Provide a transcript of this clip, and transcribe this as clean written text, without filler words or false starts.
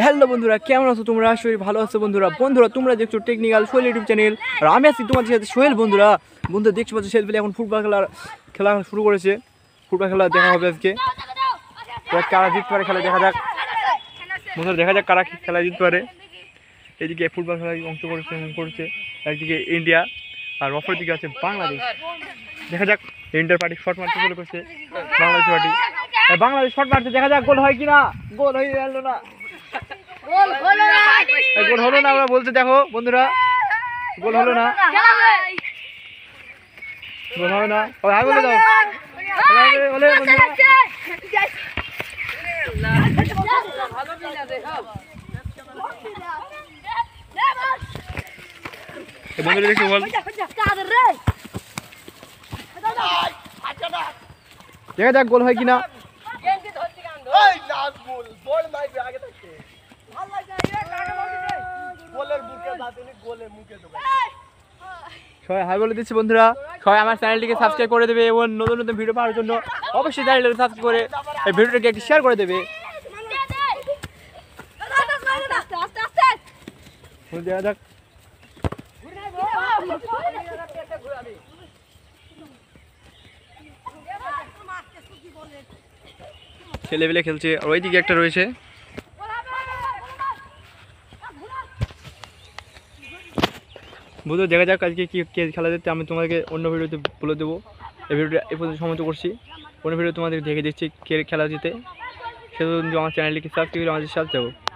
Hello বন্ধুরা, কেমন আছো তোমরা? শরীর ভালো আছো বন্ধুরা? বন্ধুরা তোমরা দেখছো টেকনিক্যাল সোহেল ইউটিউব চ্যানেল, আর আমি আছি তোমাদের সাথে সোহেল। বন্ধুরা দেখছো পাচ্ছ সেলফেলে এখন ফুটবল খেলা শুরু করেছে। ফুটবল খেলা দেখা হবে আজকে, কারা জিততে পারে খেলা দেখা যাক। বন্ধুরা দেখা যাক কারা খেলা জিততে পারে। এদিকে ফুটবল খেলায় অংশগ্রহণ করছে একদিকে ইন্ডিয়া, আর অপরদিকে আছে বাংলাদেশ। দেখা যাক ইন্ডিয়ার পার্টি শর্ট মারতে শুরু করছে, বাংলাদেশ পার্টি বাংলাদেশ শর্ট মারছে, দেখা যাক গোল হয় কিনা। গোল হয়ে গেল না, গোল হলো না। আমরা বলতে দেখো বন্ধুরা গোল হলো না, গোল হলো না। বন্ধুরা দেখছি বল দেখা যাক গোল হয় কিনা। সবাই হাই বলে দিচ্ছি বন্ধুরা। সবাই আমার চ্যানেলটিকে সাবস্ক্রাইব করে দেবে এবং নতুন নতুন ভিডিও পাওয়ার জন্য অবশ্যই চ্যানেলটাকে সাবস্ক্রাইব করে এই ভিডিওটাকে একটু শেয়ার করে দেবে। দেখা যাক ছেলেবেলে খেলছে, আর ওইদিকে একটা রয়েছে। বন্ধুরা দেখা যাক আজকে কি খেলা দেখতে, আমি তোমাদেরকে অন্য ভিডিওতে বলে দেবো। এই ভিডিওটা এই পর্যন্ত সমাপ্ত করছি, অন্য ভিডিও তোমাদের দেখে দিচ্ছি খেলা জিতে। সেজন্য আমার চ্যানেলটিকে সাবস্ক্রাইব করে আমাদের সাথে থাকো।